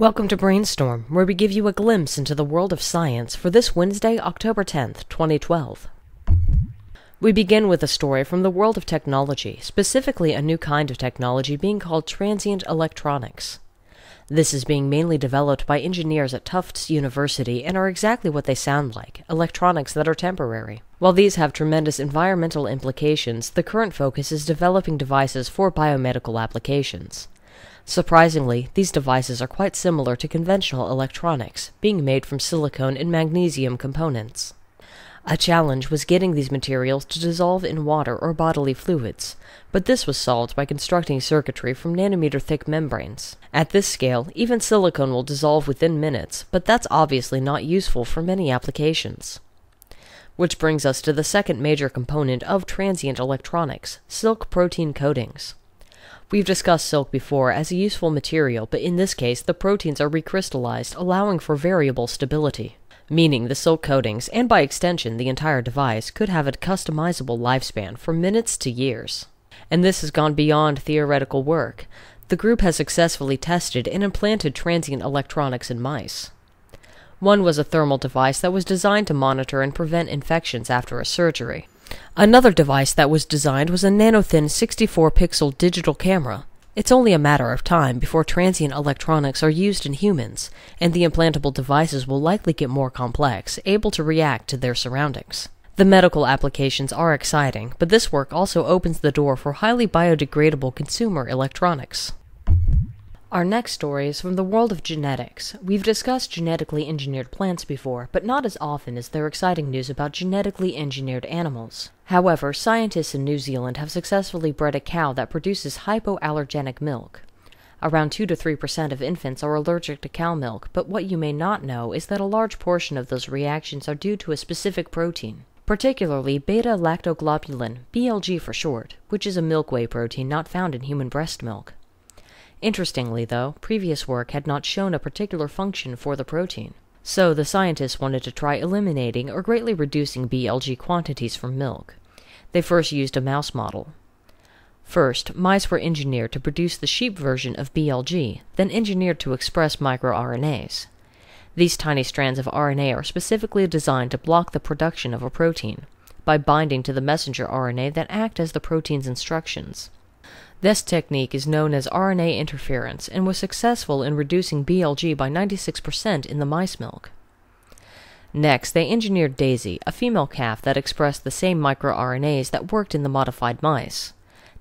Welcome to Brainstorm, where we give you a glimpse into the world of science for this Wednesday, October 10th, 2012. We begin with a story from the world of technology, specifically a new kind of technology being called transient electronics. This is being mainly developed by engineers at Tufts University and are exactly what they sound like, electronics that are temporary. While these have tremendous environmental implications, the current focus is developing devices for biomedical applications. Surprisingly, these devices are quite similar to conventional electronics, being made from silicone and magnesium components. A challenge was getting these materials to dissolve in water or bodily fluids, but this was solved by constructing circuitry from nanometer-thick membranes. At this scale, even silicone will dissolve within minutes, but that's obviously not useful for many applications. Which brings us to the second major component of transient electronics, silk protein coatings. We've discussed silk before as a useful material, but in this case the proteins are recrystallized, allowing for variable stability. Meaning the silk coatings, and by extension the entire device, could have a customizable lifespan from minutes to years. And this has gone beyond theoretical work. The group has successfully tested and implanted transient electronics in mice. One was a thermal device that was designed to monitor and prevent infections after a surgery. Another device that was designed was a nanothin 64-pixel digital camera. It's only a matter of time before transient electronics are used in humans, and the implantable devices will likely get more complex, able to react to their surroundings. The medical applications are exciting, but this work also opens the door for highly biodegradable consumer electronics. Our next story is from the world of genetics. We've discussed genetically engineered plants before, but not as often as their exciting news about genetically engineered animals. However, scientists in New Zealand have successfully bred a cow that produces hypoallergenic milk. Around 2 to 3% of infants are allergic to cow milk, but what you may not know is that a large portion of those reactions are due to a specific protein, particularly beta-lactoglobulin, BLG for short, which is a milkway protein not found in human breast milk. Interestingly, though, previous work had not shown a particular function for the protein. So the scientists wanted to try eliminating or greatly reducing BLG quantities from milk. They first used a mouse model. First, mice were engineered to produce the sheep version of BLG, then engineered to express microRNAs. These tiny strands of RNA are specifically designed to block the production of a protein by binding to the messenger RNA that act as the protein's instructions. This technique is known as RNA interference and was successful in reducing BLG by 96% in the mice milk. Next, they engineered Daisy, a female calf that expressed the same microRNAs that worked in the modified mice.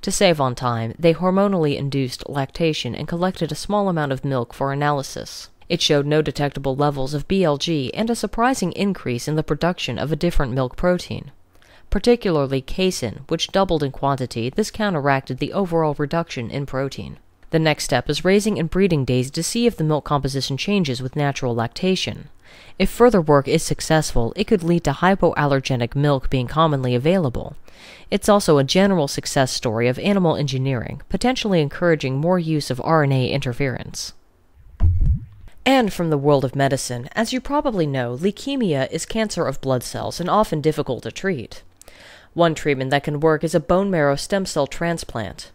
To save on time, they hormonally induced lactation and collected a small amount of milk for analysis. It showed no detectable levels of BLG and a surprising increase in the production of a different milk protein, particularly casein, which doubled in quantity. This counteracted the overall reduction in protein. The next step is raising and breeding Daisy to see if the milk composition changes with natural lactation. If further work is successful, it could lead to hypoallergenic milk being commonly available. It's also a general success story of animal engineering, potentially encouraging more use of RNA interference. And from the world of medicine, as you probably know, leukemia is cancer of blood cells and often difficult to treat. One treatment that can work is a bone marrow stem cell transplant.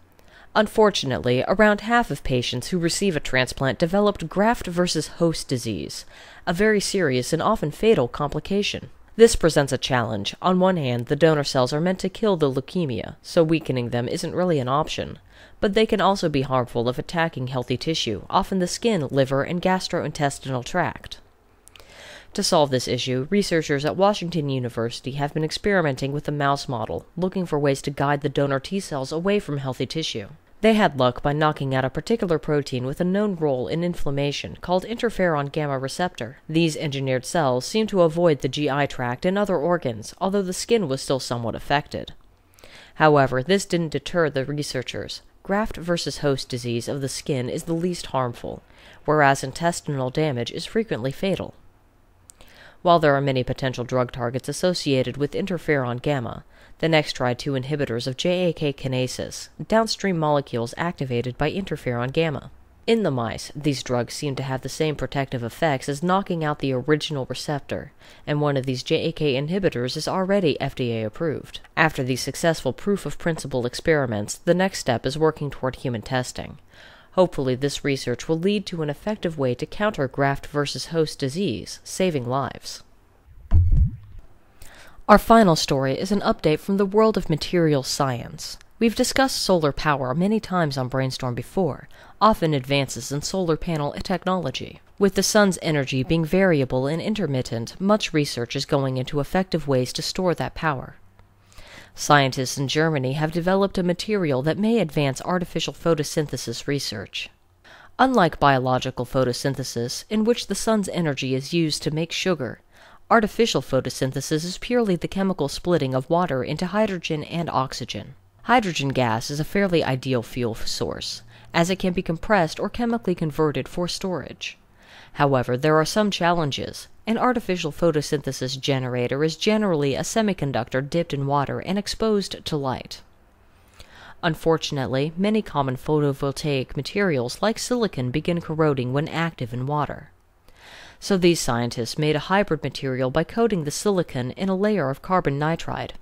Unfortunately, around half of patients who receive a transplant develop graft-versus-host disease, a very serious and often fatal complication. This presents a challenge. On one hand, the donor cells are meant to kill the leukemia, so weakening them isn't really an option. But they can also be harmful if attacking healthy tissue, often the skin, liver, and gastrointestinal tract. To solve this issue, researchers at Washington University have been experimenting with a mouse model, looking for ways to guide the donor T cells away from healthy tissue. They had luck by knocking out a particular protein with a known role in inflammation called interferon gamma receptor. These engineered cells seemed to avoid the GI tract and other organs, although the skin was still somewhat affected. However, this didn't deter the researchers. Graft versus host disease of the skin is the least harmful, whereas intestinal damage is frequently fatal. While there are many potential drug targets associated with interferon gamma, the next tried two inhibitors of JAK kinases, downstream molecules activated by interferon gamma. In the mice, these drugs seem to have the same protective effects as knocking out the original receptor, and one of these JAK inhibitors is already FDA approved. After these successful proof-of-principle experiments, the next step is working toward human testing. Hopefully, this research will lead to an effective way to counter graft-versus-host disease, saving lives. Our final story is an update from the world of material science. We've discussed solar power many times on Brainstorm before, often advances in solar panel technology. With the sun's energy being variable and intermittent, much research is going into effective ways to store that power. Scientists in Germany have developed a material that may advance artificial photosynthesis research. Unlike biological photosynthesis, in which the sun's energy is used to make sugar, artificial photosynthesis is purely the chemical splitting of water into hydrogen and oxygen. Hydrogen gas is a fairly ideal fuel source, as it can be compressed or chemically converted for storage. However, there are some challenges. An artificial photosynthesis generator is generally a semiconductor dipped in water and exposed to light. Unfortunately, many common photovoltaic materials like silicon begin corroding when active in water. So these scientists made a hybrid material by coating the silicon in a layer of carbon nitride.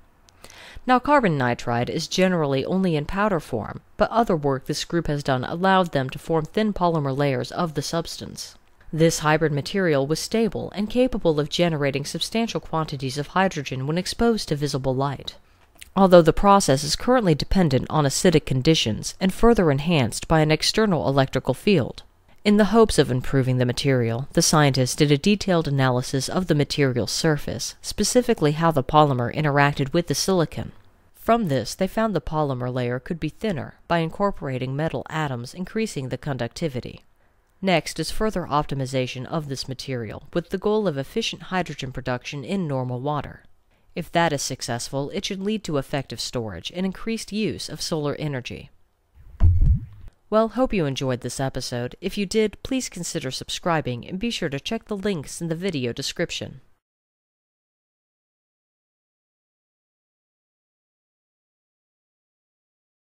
Now, carbon nitride is generally only in powder form, but other work this group has done allowed them to form thin polymer layers of the substance. This hybrid material was stable and capable of generating substantial quantities of hydrogen when exposed to visible light, although the process is currently dependent on acidic conditions and further enhanced by an external electrical field. In the hopes of improving the material, the scientists did a detailed analysis of the material's surface, specifically how the polymer interacted with the silicon. From this, they found the polymer layer could be thinner by incorporating metal atoms, increasing the conductivity. Next is further optimization of this material, with the goal of efficient hydrogen production in normal water. If that is successful, it should lead to effective storage and increased use of solar energy. Well, hope you enjoyed this episode. If you did, please consider subscribing and be sure to check the links in the video description.